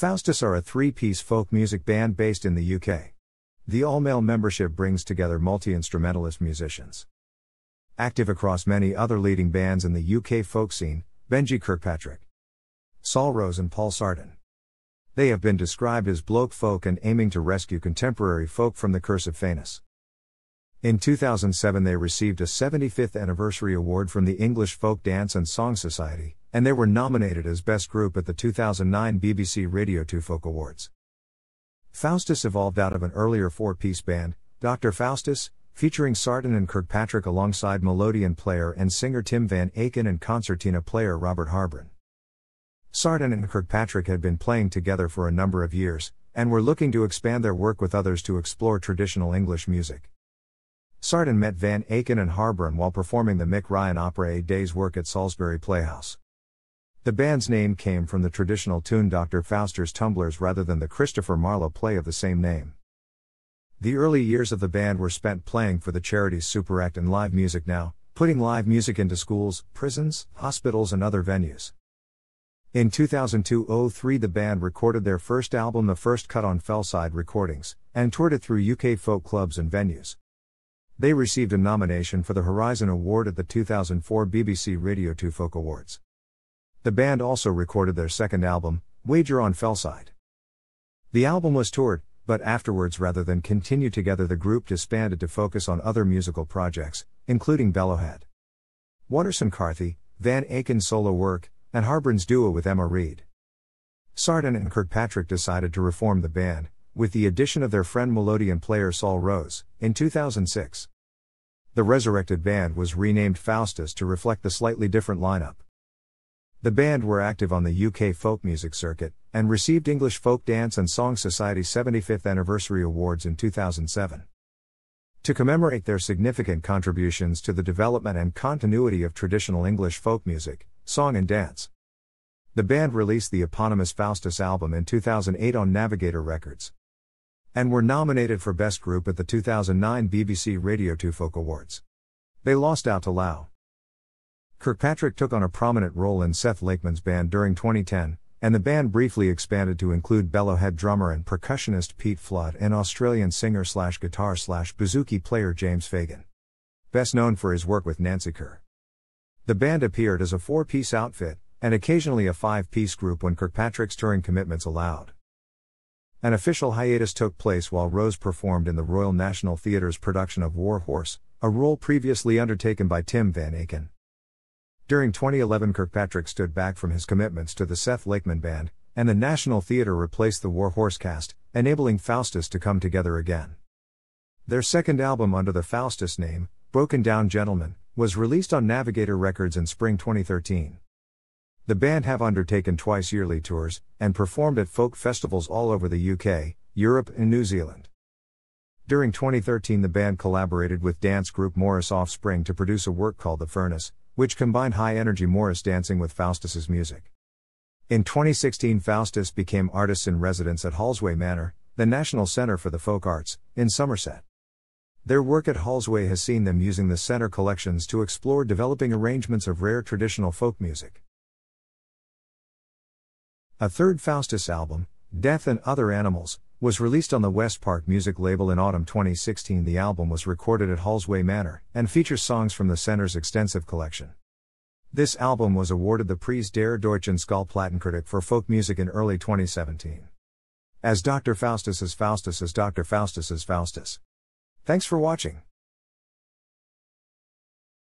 Faustus are a three-piece folk music band based in the UK. The all-male membership brings together multi-instrumentalist musicians. Active across many other leading bands in the UK folk scene, Benji Kirkpatrick, Saul Rose and Paul Sartin. They have been described as bloke folk and aiming to rescue contemporary folk from the curse of faintness. In 2007 they received a 75th anniversary award from the English Folk Dance and Song Society, and they were nominated as Best Group at the 2009 BBC Radio 2 Folk Awards. Faustus evolved out of an earlier four-piece band, Dr Faustus, featuring Sartin and Kirkpatrick alongside melodeon player and singer Tim van Eyken and concertina player Robert Harbron. Sartin and Kirkpatrick had been playing together for a number of years, and were looking to expand their work with others to explore traditional English music. Sartin met van Eyken and Harbron while performing the Mick Ryan Opera A Day's Work at Salisbury Playhouse. The band's name came from the traditional tune Dr Fauster's Tumblers rather than the Christopher Marlowe play of the same name. The early years of the band were spent playing for the charities Superact and Live Music Now, putting live music into schools, prisons, hospitals and other venues. In 2002-03 the band recorded their first album The First Cut on Fellside Recordings, and toured it through UK folk clubs and venues. They received a nomination for the Horizon Award at the 2004 BBC Radio 2 Folk Awards. The band also recorded their second album, Wager on Fellside. The album was toured, but afterwards rather than continue together the group disbanded to focus on other musical projects, including Bellowhead, Waterson–Carthy, van Eyken's solo work, and Harbron's duo with Emma Reed. Sartin and Kirkpatrick decided to reform the band, with the addition of their friend melodeon player Saul Rose, in 2006. The resurrected band was renamed Faustus to reflect the slightly different lineup. The band were active on the UK folk music circuit, and received English Folk Dance and Song Society's 75th Anniversary Awards in 2007. To commemorate their significant contributions to the development and continuity of traditional English folk music, song and dance, the band released the eponymous Faustus album in 2008 on Navigator Records, and were nominated for Best Group at the 2009 BBC Radio 2 Folk Awards. They lost out to Lau. Kirkpatrick took on a prominent role in Seth Lakeman's band during 2010, and the band briefly expanded to include Bellowhead drummer and percussionist Pete Flood and Australian singer/guitar/bouzouki player James Fagan, best known for his work with Nancy Kerr. The band appeared as a four-piece outfit, and occasionally a five-piece group when Kirkpatrick's touring commitments allowed. An official hiatus took place while Rose performed in the Royal National Theatre's production of War Horse, a role previously undertaken by Tim van Eyken. During 2011 Kirkpatrick stood back from his commitments to the Seth Lakeman Band, and the National Theatre replaced the War Horse cast, enabling Faustus to come together again. Their second album under the Faustus name, Broken Down Gentlemen, was released on Navigator Records in spring 2013. The band have undertaken twice-yearly tours, and performed at folk festivals all over the UK, Europe and New Zealand. During 2013 the band collaborated with dance group Morris Offspring to produce a work called The Furnace, which combined high-energy Morris dancing with Faustus's music. In 2016 Faustus became artist-in-residence at Halsway Manor, the National Center for the Folk Arts, in Somerset. Their work at Halsway has seen them using the centre collections to explore developing arrangements of rare traditional folk music. A third Faustus album, Death and Other Animals, was released on the West Park music label in autumn 2016. The album was recorded at Halsway Manor, and features songs from the center's extensive collection. This album was awarded the Prix der Deutschen Schallplattenkritik for folk music in early 2017. As Dr Faustus is Faustus is Dr Faustus is Faustus. Thanks for watching.